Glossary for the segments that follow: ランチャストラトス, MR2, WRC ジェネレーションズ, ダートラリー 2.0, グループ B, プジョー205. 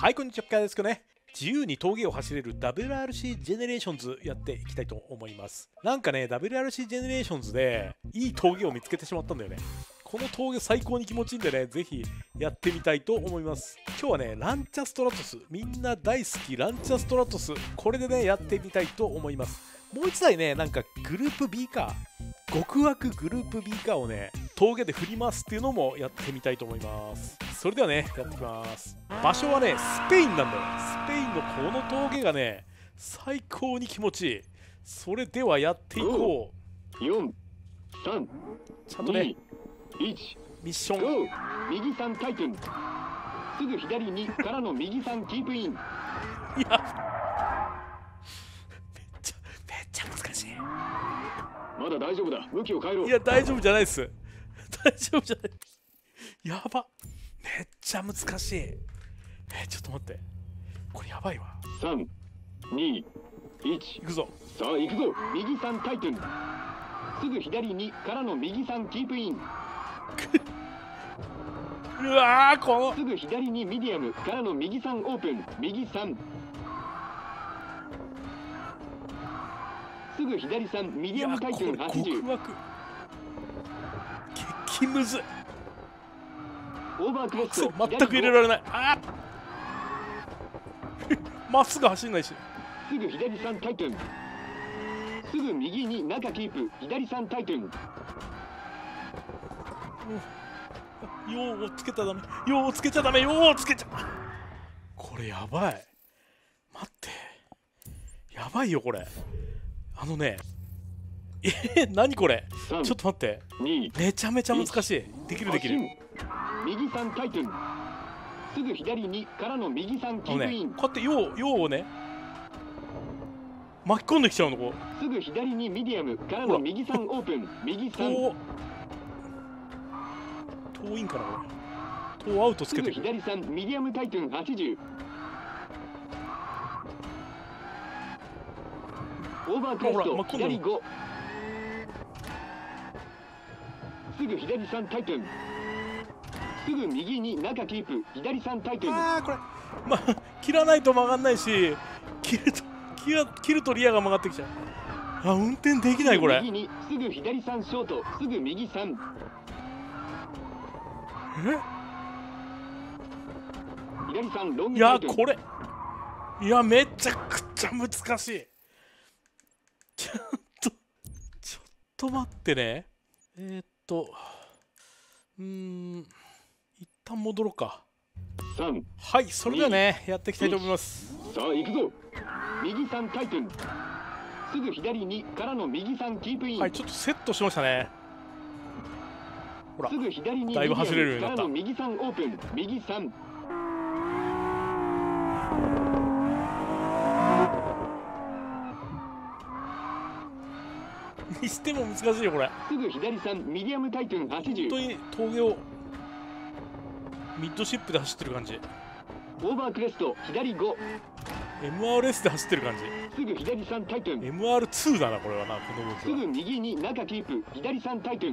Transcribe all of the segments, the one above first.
はい、こんにちは、ピカですけどね。自由に峠を走れる WRC ジェネレーションズやっていきたいと思います。なんかね、WRC ジェネレーションズでいい峠を見つけてしまったんだよね。この峠最高に気持ちいいんでね、ぜひやってみたいと思います。今日はね、ランチャストラトス、みんな大好きランチャストラトス、これでね、やってみたいと思います。もう1台ね、なんかグループ B カー、極悪グループ B カーをね、峠で振りますっていうのもやってみたいと思います。それではね、やってきます。場所はね、スペインなんだよ。スペインのこの峠がね、最高に気持ちいい。それではやっていこう。4、3、ちゃんとね、1、ミッション。5、右3回転。すぐ左2からの右3キープイン。いや、めっちゃ難しい。まだ大丈夫だ。向きを変えろ。いや、大丈夫じゃないです。大丈夫じゃない。やば。めっちゃ難しい。ちょっと待って。これやばいわ。3、2、1。いくぞ。さあ、いくぞ。右3回転。すぐ左2からの右3キープイン。うわー、この。すぐ左2ミディアムからの右3オープン。右3。すぐ左3ミディアム回転80。激ムズ。オーバークロス。全く入れられない。あまっすぐ走んないし。すぐ左3回転。すぐ右に中キープ。左3回転。用をつけたらダメ。用をつけちゃダメ。用をつけちゃ。これやばい。待って。やばいよこれ。あのね。何これ。ちょっと待って。めちゃめちゃ難しい。できるできる。右3回転。すぐ左2からの右3キープイン。こうやって用をね巻き込んできちゃうのこう。すぐ左2ミディアムからの右3オープン。右3。遠いんかなこれ。遠アウトつけてる。すぐ左3ミディアム回転80。オーバークロスト左5。すぐ左3回転。すぐ右に中キープ左3回転。ああこれ、切らないと曲がんないし、切るとリアが曲がってきちゃう。あ、運転できないこれ。右にすぐ左3ショート。すぐ右3。左3ロング回転。いやこれ、いやめちゃくちゃ難しい。ちょっと待ってね。一旦戻ろうか。はい、それではね、やっていきたいと思います。さあ、行くぞ。右3回転。すぐ左2からの右3キープイン。はい、ちょっとセットしましたね。ほら、すぐ左2だいぶ走れるようになった。右3オープン。右3。にしても難しいよこれ。すぐ左3ミディアム回転80。本当に峠をミッドシップで走ってる感じ。オーバークレスト左5。 MRS で走ってる感じ。すぐ左3回転。 MR2 だなこれはな。この動きはすぐ右に中キープ左3回転。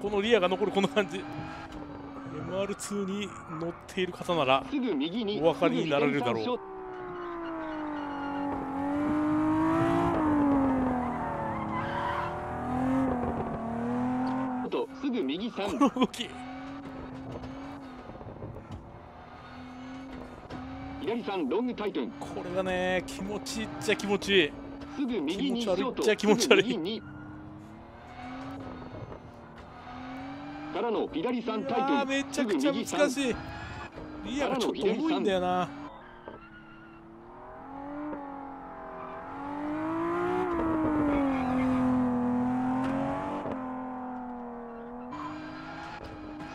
このリアが残るこの感じ。 MR2 に乗っている方ならすぐ右にお分かりになられるだろう。すぐ右3。この動き左3ロング回転。これがね気持ちいいっちゃ気持ちいい。すぐ右にショート。気持ち悪いっちゃ気持ち悪い。すぐ右2からの左3回転。めちゃくちゃ難しい。リアがちょっと重いんだよな。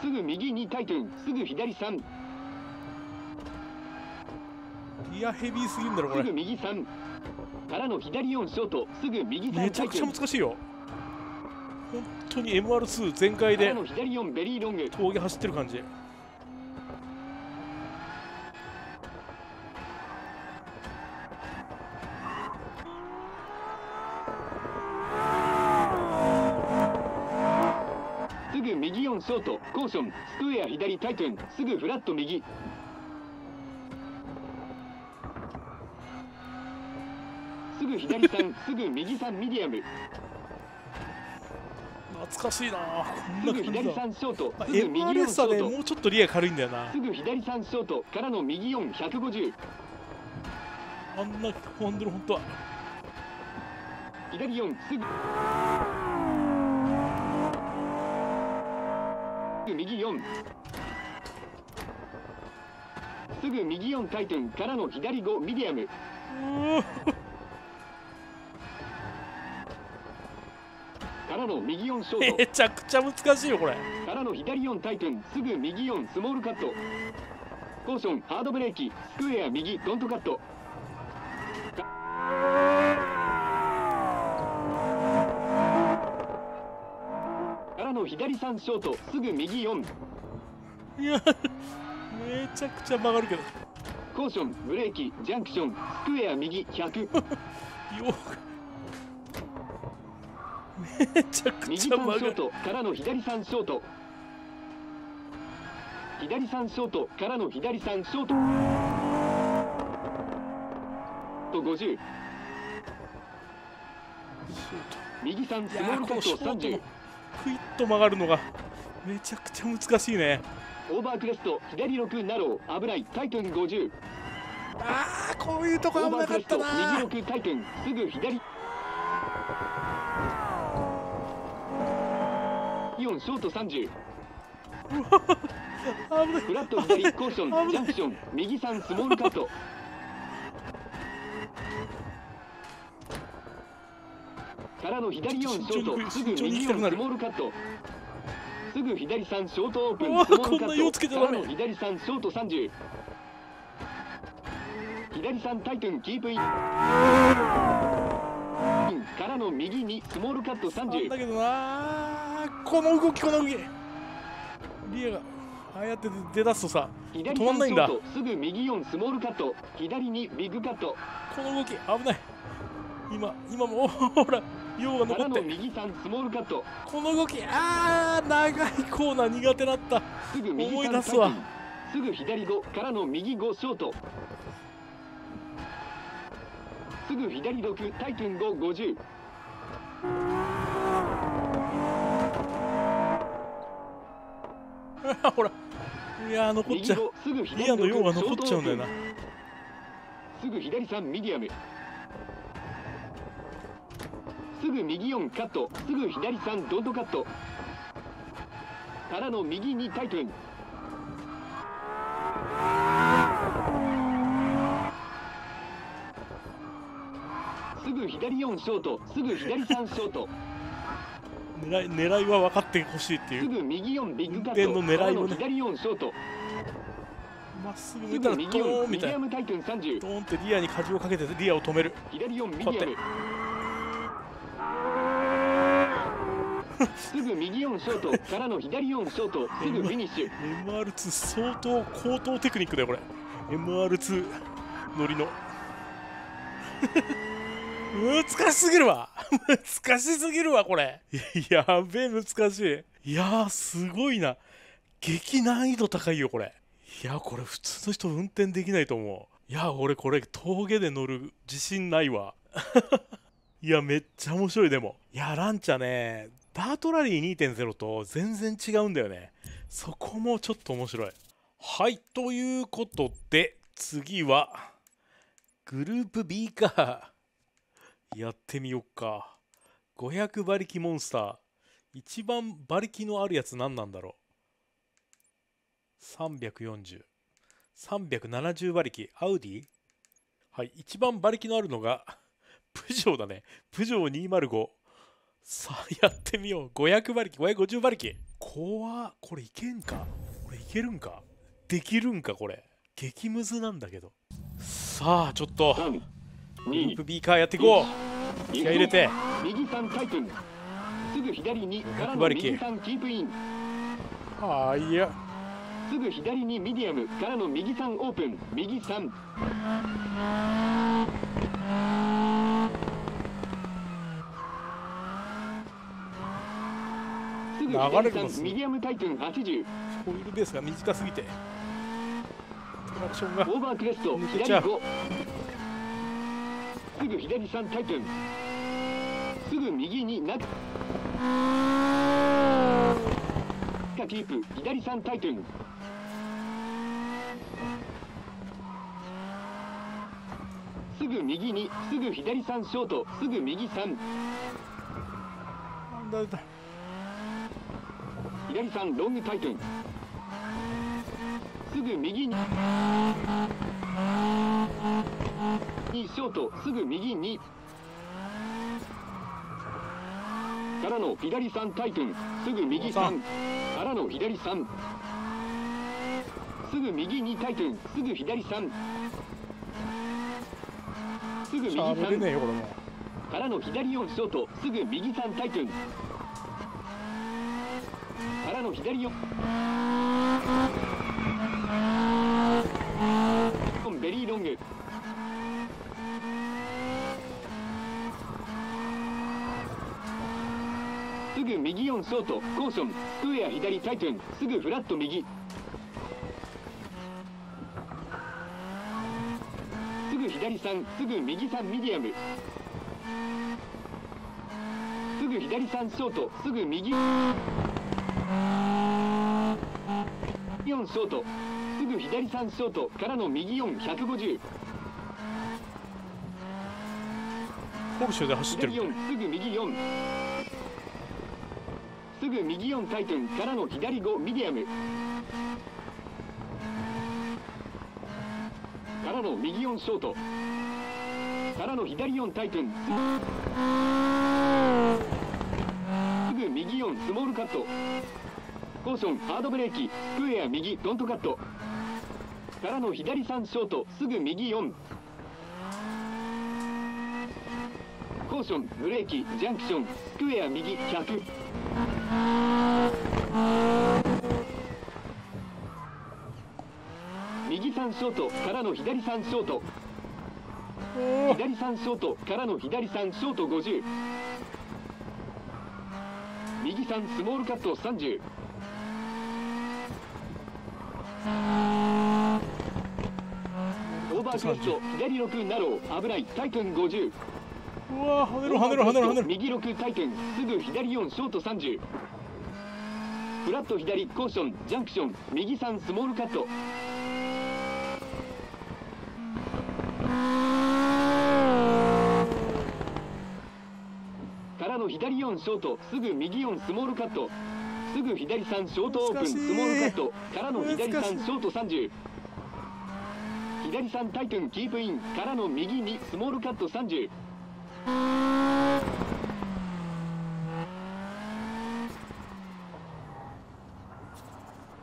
すぐ右2回転。すぐ左3。いやヘビーすぎるんだろこれ。すぐ右3からの左4ショート。すぐ右3回転。めちゃくちゃ難しいよ本当に。 MR2 全開で峠走ってる感じ。すぐ右4ショートコーションスクエア左回転。すぐフラット右。左線すぐ右3ミディアム。懐かしいなぁ、こんな感じだ。MR2 さね、もうちょっとリア軽いんだよな。すぐ左3ショートからの右4150。あんなハンドル本当は左4すぐ右4、すぐ右4回転からの左5ミディアム。からの右4ショート。めちゃくちゃ難しいよこれ。からの左4回転すぐ右4スモールカット。コーションハードブレーキスクエア右ドントカット。からの左3ショートすぐ右4。いやめちゃくちゃ曲がるけど。コーションブレーキジャンクションスクエア右100。よくめちゃくちゃ曲がる。右3ショートからの左3ショート、左3ショートからの左3ショートと50。右3スモールカット30。クイッと曲がるのがめちゃくちゃ難しいね。オーバークレスト左6ナロー危ないタイトン50。ああこういうとこ危なかったな。右6タイトンすぐ左4ショート30。フラット左コーションジャンクション右3スモールカット。からの左4ショートすぐ右4スモールカット。すぐ左3ショートオープンスモールカット。からの左3ショート30。左3タイトンキープイン。からの右2スモールカット30。だけどな。この動きこの動きリエがああやって出だすとさ止まんないんだ。すぐ右4スモールカット左にビッグカット。この動き危ない。今もほら用が残って。右3スモールカット。この動きああ長いコーナー苦手だった。すぐ右思い出すわ。すぐ左5からの右5ショートすぐ左6タイトン550。ほらいや残っちゃう。リアの用が残っちゃうんだよな。すぐ左3ミディアムすぐ右4カットすぐ左3ドントカットからの右2タイトン。すぐ左4ショートすぐ左3ショート。狙いは分かってほしいっていう。すぐ右4ビッグカットの狙いをね。左4ショート。まっすぐ見たらドーンみたいな。ドーンってリアに荷重をかけてリアを止める。左4ミディアム。すぐ右4ショートからの左4ショートすぐフィニッシュ。MR2 相当高等テクニックだよこれ。MR2 乗りの。難しすぎるわ。難しすぎるわこれ。やべえ難しい。いやーすごいな。激難易度高いよこれ。いやこれ普通の人運転できないと思う。いや俺これ峠で乗る自信ないわ。いやめっちゃ面白い。でもいやランチャねダートラリー 2.0 と全然違うんだよね。そこもちょっと面白い。はいということで次はグループ B か。やってみよっか。500馬力モンスター。一番馬力のあるやつ何なんだろう。340。370馬力。アウディ?はい。一番馬力のあるのが、プジョーだね。プジョー205。さあ、やってみよう。500馬力、550馬力。怖っ。これいけんか?これいけるんか?できるんかこれ。激ムズなんだけど。さあ、ちょっと。グループ B カーやっていこう。気合入れて右3タイトンすぐ左2からの右3キープイン。ああいやすぐ左2ミディアムからの右3オープン右3すぐ左3ミディアムタイトン80。ホイールベースが短すぎてトラクションがオーバークレスト左5すぐ左3回転、すぐ右になっキープ、左3回転。すぐ右に、すぐ左3ショート、すぐ右3。左3ロング回転。すぐ右に。2ショート、すぐ右2。からの左3回転、すぐ右3。からの左3。すぐ右2回転、すぐ左3。すぐ右3からの左4ショート、すぐ右3回転からの左4ベリーロングすぐ右4ショートコーションスクエア左回転すぐフラット右左3すぐ右3ミディアムすぐ左3ショートすぐ右4ショートすぐ左3ショートからの右4150本州で走ってる左4すぐ右4すぐ右4回転からの左5ミディアムからの右4ショートからの左4回転すぐ右4スモールカットコーションハードブレーキスクエア右ドントカットからの左3ショートすぐ右4コーションブレーキジャンクションスクエア右100右3ショートからの左3ショート左3ショートからの左3ショート50右3スモールカット30オーバークロット左6ナロー危ないタイトン50うわ跳ねろ跳ねろ跳ねろ跳ねろ右6タイトンすぐ左4ショート30フラット左コーションジャンクション右3スモールカット左4ショートすぐ右4スモールカットすぐ左3ショートオープンスモールカットからの左3ショート30左3タイトンキープインからの右2スモールカット30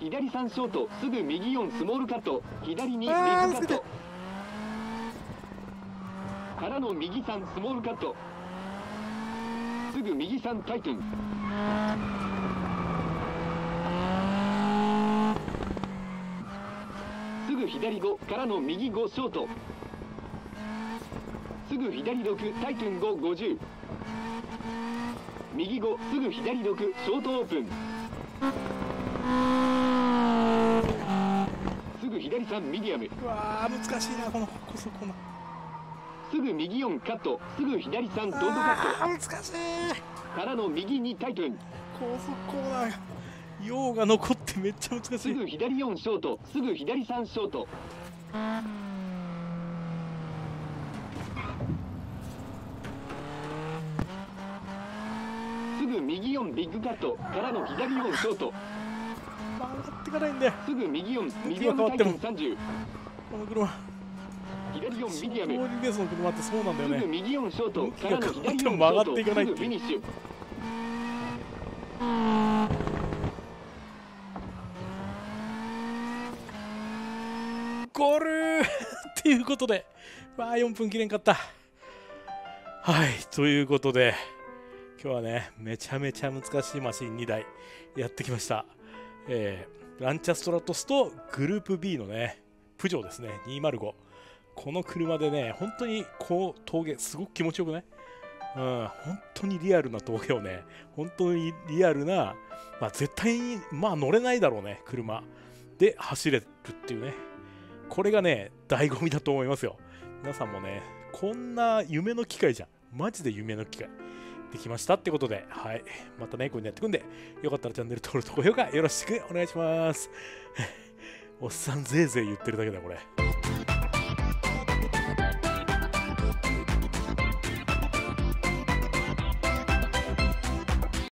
左3ショートすぐ右4スモールカット左2右カットからの右3スモールカットすぐ右3回転すぐ左5からの右5ショートすぐ左6回転550右5すぐ左6ショートオープンすぐ左3ミディアムうわー難しいなこのこそこの。すぐ右4カットすぐ左3ドントカット難しいからの右2タイトン高速コーナー用が残ってめっちゃ難しいすぐ左4ショートすぐ左3ショートすぐ右4ビッグカットからの左4ショート曲がってかないんだよすぐ右4ミディアムタイトン30この車左4ミディアムすぐ右4ショートからの左4ショートすぐフィニッシュゴールっていうことでまあ4分切れんかったはいということで今日はねめちゃめちゃ難しいマシン2台やってきました、ランチャストラトスとグループ B のねプジョーですね205この車でね、本当にこう峠、すごく気持ちよくない？うん、本当にリアルな峠をね、本当にリアルな、まあ、絶対に、まあ、乗れないだろうね、車で走れるっていうね、これがね、醍醐味だと思いますよ。皆さんもね、こんな夢の機会じゃん。マジで夢の機会できましたってことで、はい。またね、こうやってくんで、よかったらチャンネル登録と高評価よろしくお願いします。おっさんぜいぜい言ってるだけだ、これ。